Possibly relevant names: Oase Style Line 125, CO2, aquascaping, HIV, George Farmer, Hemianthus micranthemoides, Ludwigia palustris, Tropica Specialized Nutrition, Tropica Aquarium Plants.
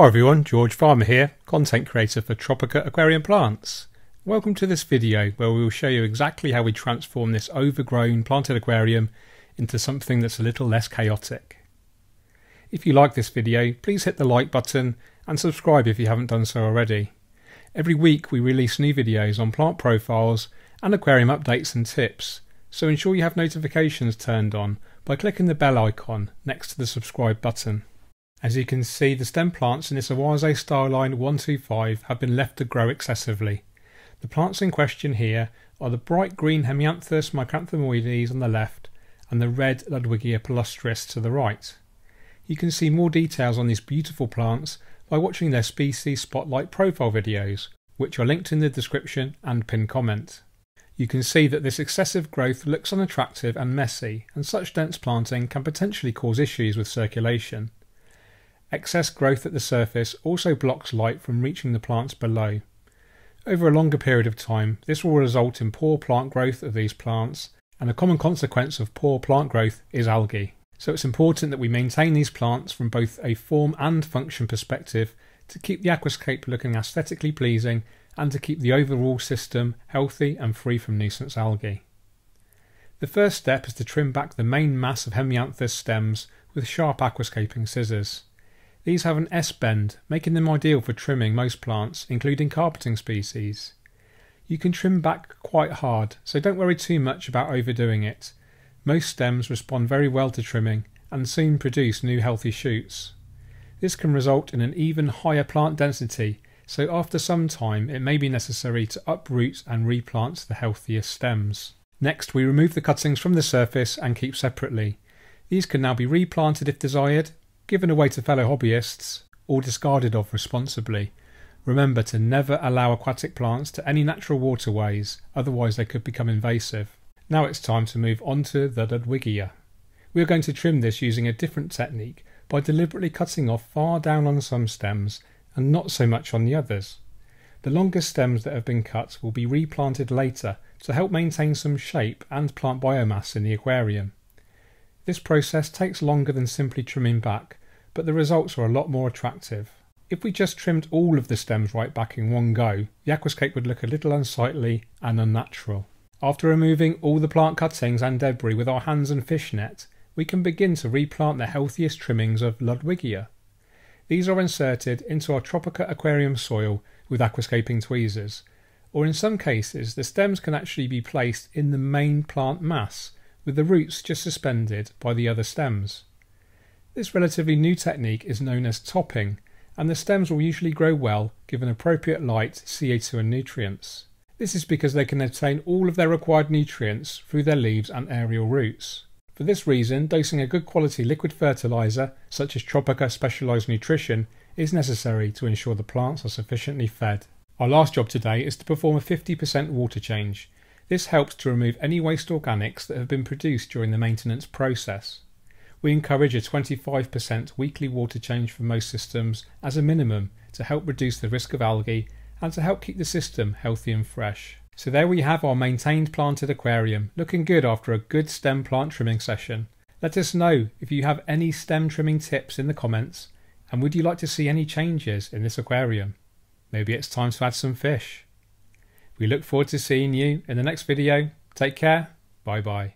Hi everyone, George Farmer here, content creator for Tropica Aquarium Plants. Welcome to this video where we will show you exactly how we transform this overgrown planted aquarium into something that's a little less chaotic. If you like this video, please hit the like button and subscribe if you haven't done so already. Every week we release new videos on plant profiles and aquarium updates and tips, so ensure you have notifications turned on by clicking the bell icon next to the subscribe button. As you can see, the stem plants in this Oase Style Line 125 have been left to grow excessively. The plants in question here are the bright green Hemianthus micranthemoides on the left and the red Ludwigia palustris to the right. You can see more details on these beautiful plants by watching their species spotlight profile videos, which are linked in the description and pinned comment. You can see that this excessive growth looks unattractive and messy, and such dense planting can potentially cause issues with circulation. Excess growth at the surface also blocks light from reaching the plants below. Over a longer period of time, this will result in poor plant growth of these plants, and a common consequence of poor plant growth is algae. So it's important that we maintain these plants from both a form and function perspective to keep the aquascape looking aesthetically pleasing and to keep the overall system healthy and free from nuisance algae. The first step is to trim back the main mass of Hemianthus stems with sharp aquascaping scissors. These have an S-bend, making them ideal for trimming most plants, including carpeting species. You can trim back quite hard, so don't worry too much about overdoing it. Most stems respond very well to trimming and soon produce new healthy shoots. This can result in an even higher plant density, so after some time it may be necessary to uproot and replant the healthiest stems. Next, we remove the cuttings from the surface and keep separately. These can now be replanted if desired, given away to fellow hobbyists, or discarded of responsibly. Remember to never allow aquatic plants to any natural waterways, otherwise they could become invasive. Now it's time to move on to the Ludwigia. We are going to trim this using a different technique by deliberately cutting off far down on some stems and not so much on the others. The longest stems that have been cut will be replanted later to help maintain some shape and plant biomass in the aquarium. This process takes longer than simply trimming back, but the results are a lot more attractive. If we just trimmed all of the stems right back in one go, the aquascape would look a little unsightly and unnatural. After removing all the plant cuttings and debris with our hands and fishnet, we can begin to replant the healthiest trimmings of Ludwigia. These are inserted into our Tropica aquarium soil with aquascaping tweezers, or in some cases the stems can actually be placed in the main plant mass, with the roots just suspended by the other stems. This relatively new technique is known as topping, and the stems will usually grow well given appropriate light, CO2 and nutrients. This is because they can obtain all of their required nutrients through their leaves and aerial roots. For this reason, dosing a good quality liquid fertiliser such as Tropica Specialized Nutrition is necessary to ensure the plants are sufficiently fed. Our last job today is to perform a 50% water change. This helps to remove any waste organics that have been produced during the maintenance process. We encourage a 25% weekly water change for most systems as a minimum to help reduce the risk of algae and to help keep the system healthy and fresh. So there we have our maintained planted aquarium, looking good after a good stem plant trimming session. Let us know if you have any stem trimming tips in the comments, and would you like to see any changes in this aquarium? Maybe it's time to add some fish. We look forward to seeing you in the next video. Take care. Bye bye.